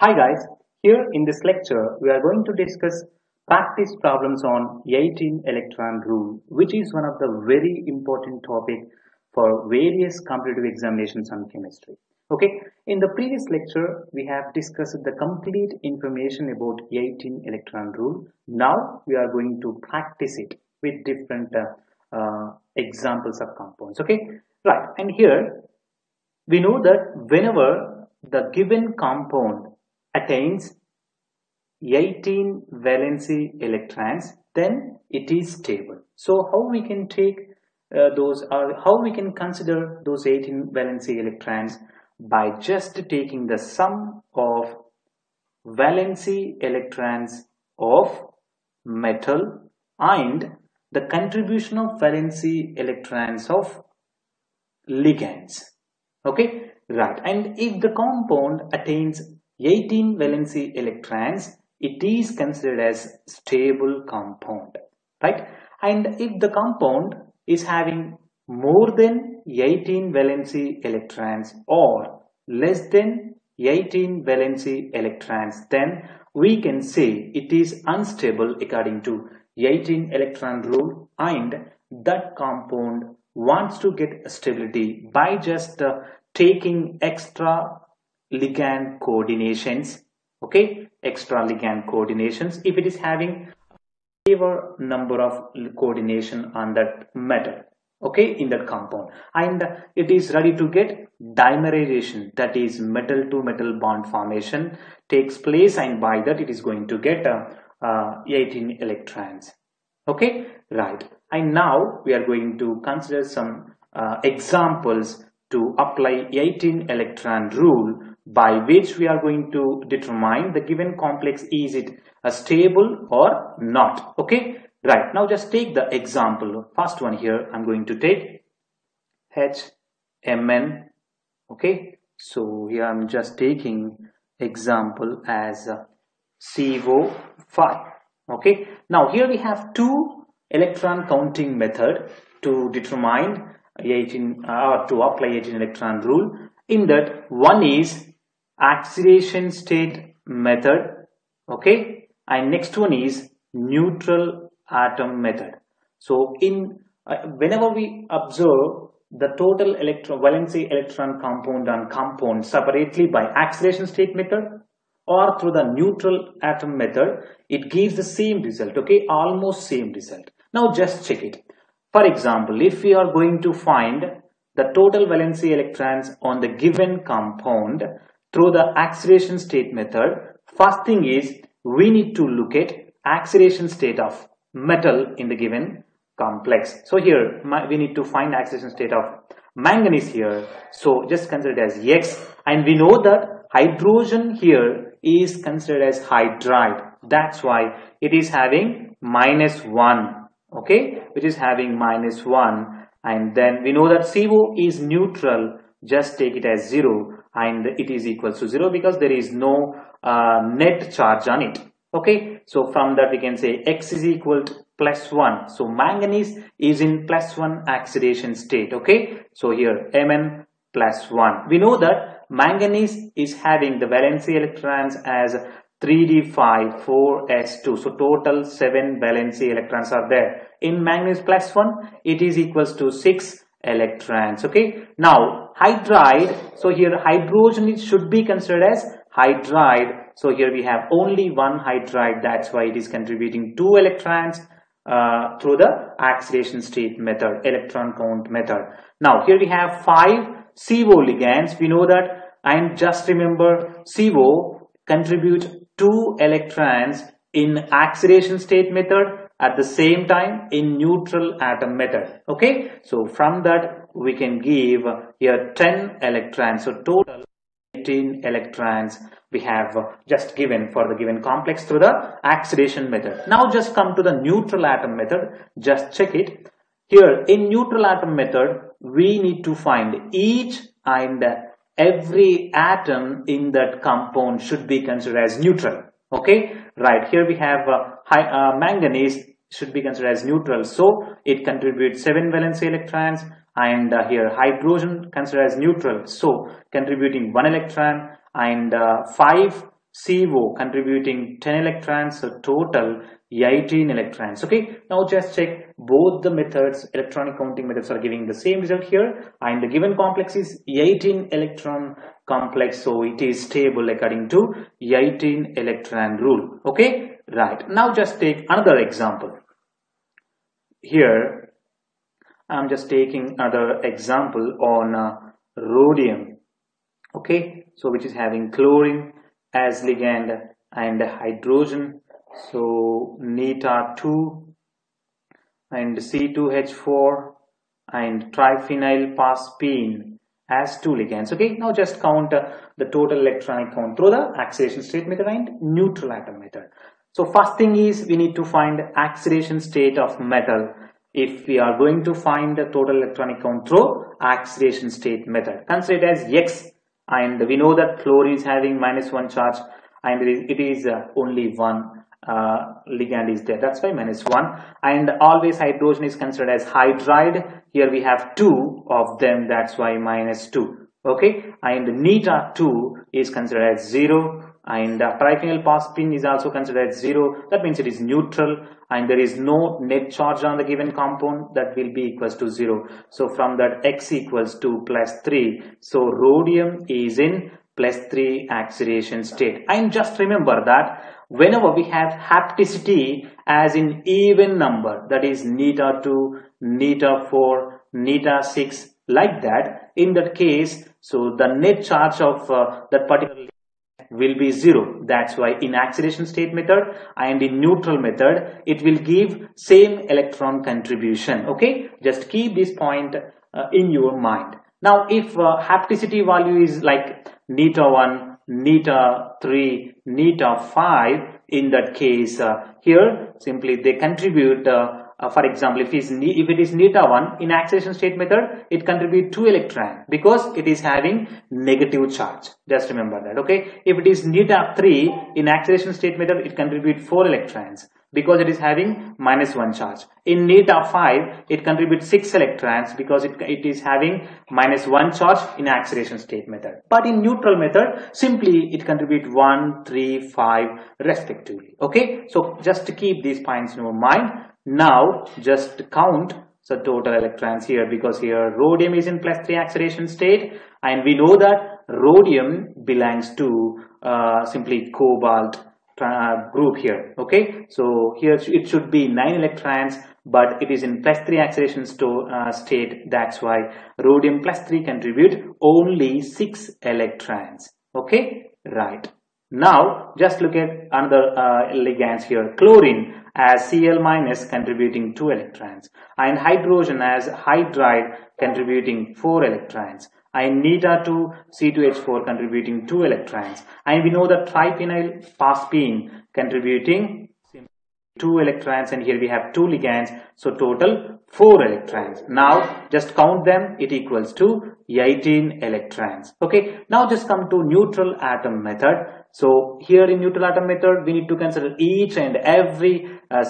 Hi guys, here in this lecture we are going to discuss practice problems on 18 electron rule, which is one of the very important topic for various competitive examinations on chemistry. Okay, in the previous lecture we have discussed the complete information about 18 electron rule. Now we are going to practice it with different examples of compounds. Okay, right, and here we know that whenever the given compound attains 18 valency electrons, then it is stable. So how we can take how we can consider those 18 valency electrons? By just taking the sum of valency electrons of metal and the contribution of valency electrons of ligands. Okay, right. And if the compound attains 18 valency electrons, it is considered as stable compound, right? And if the compound is having more than 18 valency electrons or less than 18 valency electrons, then we can say it is unstable according to 18 electron rule, and that compound wants to get stability by just taking extra ligand coordinations. Okay, extra ligand coordinations if it is having a favor number of coordination on that metal, okay, in that compound, and it is ready to get dimerization, that is metal to metal bond formation takes place, and by that it is going to get 18 electrons. Okay, right, and now we are going to consider some examples to apply 18 electron rule, by which we are going to determine the given complex, is it stable or not. Okay, right, now just take the example. First one here I'm going to take HMn. Okay, so here I'm just taking example as CO5. Okay, now here we have two electron counting method to determine 18 or to apply 18 electron rule. In that, one is oxidation state method. Okay, and next one is neutral atom method. So in whenever we observe the total electron valency electron compound on compound separately by oxidation state method or through the neutral atom method, it gives the same result. Okay, almost same result. Now just check it. For example, if we are going to find the total valency electrons on the given compound through the oxidation state method, first thing is we need to look at oxidation state of metal in the given complex. So here we need to find oxidation state of manganese here, so just consider it as X, and we know that hydrogen here is considered as hydride, that's why it is having -1. Okay, which is having -1, and then we know that CO is neutral, just take it as 0, and it is equals to 0 because there is no net charge on it. Okay, so from that we can say X is equal to +1. So manganese is in +1 oxidation state. Okay, so here Mn +1. We know that manganese is having the valency electrons as 3d5, 4s2. So total 7 valency electrons are there. In manganese +1, it is equals to 6 electrons. Okay, now hydride. So here hydrogen, it should be considered as hydride. So here we have only one hydride, that's why it is contributing 2 electrons through the oxidation state method, electron count method. Now here we have 5 CO ligands, we know that, and just remember CO contribute 2 electrons in oxidation state method, at the same time in neutral atom method. Okay, so from that we can give here 10 electrons, so total 18 electrons we have just given for the given complex through the oxidation method. Now just come to the neutral atom method, just check it. Here in neutral atom method, we need to find each and every atom in that compound should be considered as neutral. Okay, right, here we have manganese should be considered as neutral, so it contributes 7 valency electrons, and here hydrogen considered as neutral, so contributing 1 electron, and 5 CO contributing 10 electrons, so total 18 electrons. Okay, now just check both the methods, electronic counting methods are giving the same result here, and the given complex is 18 electron complex, so it is stable according to 18 electron rule. Okay, right, now just take another example. Here I'm just taking another example on rhodium, okay, so which is having chlorine as ligand and hydrogen, so neta2 and C2H4 and triphenylphosphine as two ligands. Okay, now just count the total electronic count through the oxidation state method and neutral atom method. So first thing is we need to find oxidation state of metal if we are going to find the total electronic count through oxidation state method. Consider it as X, and we know that chlorine is having -1 charge, and it is only one ligand is there, that's why -1, and always hydrogen is considered as hydride. Here we have two of them, that's why -2. Okay, and neta2 is considered as 0, and triphenylphosphine is also considered as 0, that means it is neutral and there is no net charge on the given compound, that will be equals to 0. So from that X equals to +3, so rhodium is in +3 oxidation state. And just remember that whenever we have hapticity as in even number, that is neta2, neta4, neta6, like that, in that case, so the net charge of that particular will be 0. That's why in oxidation state method and in neutral method it will give same electron contribution. Okay, just keep this point in your mind. Now if hapticity value is like neta1, neta3, neta5, in that case here simply they contribute for example, if it is neta1 in oxidation state method, it contributes 2 electron because it is having negative charge. Just remember that. Okay, if it is neta3 in oxidation state method, it contributes 4 electrons because it is having -1 charge. In neta5, it contributes 6 electrons because it is having -1 charge in oxidation state method. But in neutral method, simply it contributes 1, 3, 5 respectively. Okay, so just to keep these points in your mind. Now just count the total electrons here, because here rhodium is in +3 oxidation state, and we know that rhodium belongs to simply cobalt group here. Okay, so here it should be 9 electrons, but it is in +3 oxidation state, that's why rhodium +3 contribute only 6 electrons. Okay, right. Now just look at another ligands here, chlorine as Cl- contributing 2 electrons, and hydrogen as hydride contributing 4 electrons, and neta2, C2H4 contributing 2 electrons, and we know that triphenylphosphine contributing 2 electrons, and here we have 2 ligands, so total 4 electrons. Now just count them, it equals to 18 electrons. Okay, now just come to neutral atom method. So here in neutral atom method, we need to consider each and every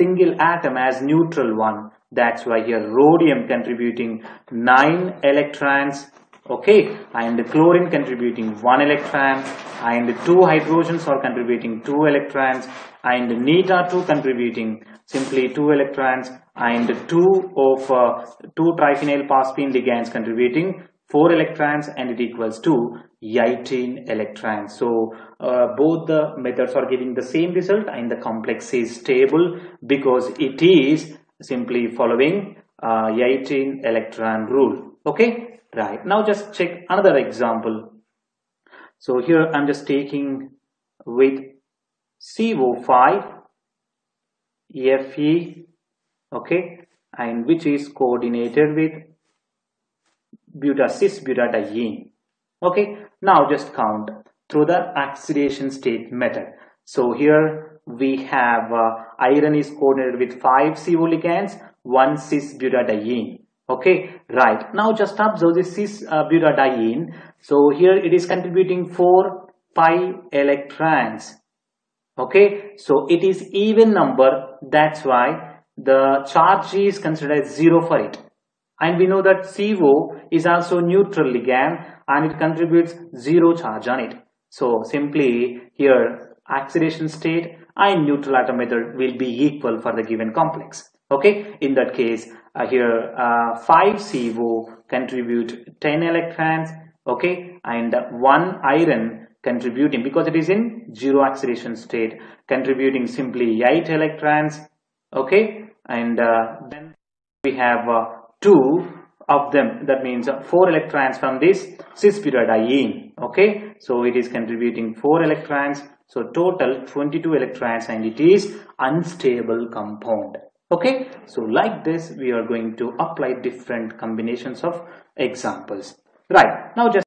single atom as neutral one. That's why here rhodium contributing 9 electrons, okay, and chlorine contributing 1 electron, and 2 hydrogens are contributing 2 electrons, and neta2 contributing simply 2 electrons, and 2 triphenylphosphine ligands contributing 4 electrons, and it equals to 18 electrons. So both the methods are giving the same result, and the complex is stable because it is simply following 18 electron rule. Okay, right, now just check another example. So here I'm just taking with CO5 Fe, okay, and which is coordinated with cis-butadiene. Okay, now just count through the oxidation state method. So here we have iron is coordinated with 5 CO ligands, 1 cis-butadiene. Okay, right, now just observe this cis-butadiene. So here it is contributing 4, 5 electrons. Okay, so it is even number, that's why the charge is considered as 0 for it. And we know that CO is also neutral ligand, and it contributes 0 charge on it. So simply here oxidation state and neutral atom method will be equal for the given complex. Okay, in that case here 5CO contribute 10 electrons, okay, and 1 iron contributing, because it is in 0 oxidation state, contributing simply 8 electrons, okay, and then we have 2 of them, that means 4 electrons from this cis-butadiene, okay, so it is contributing 4 electrons, so total 22 electrons, and it is unstable compound. Okay, so like this we are going to apply different combinations of examples. Right, now just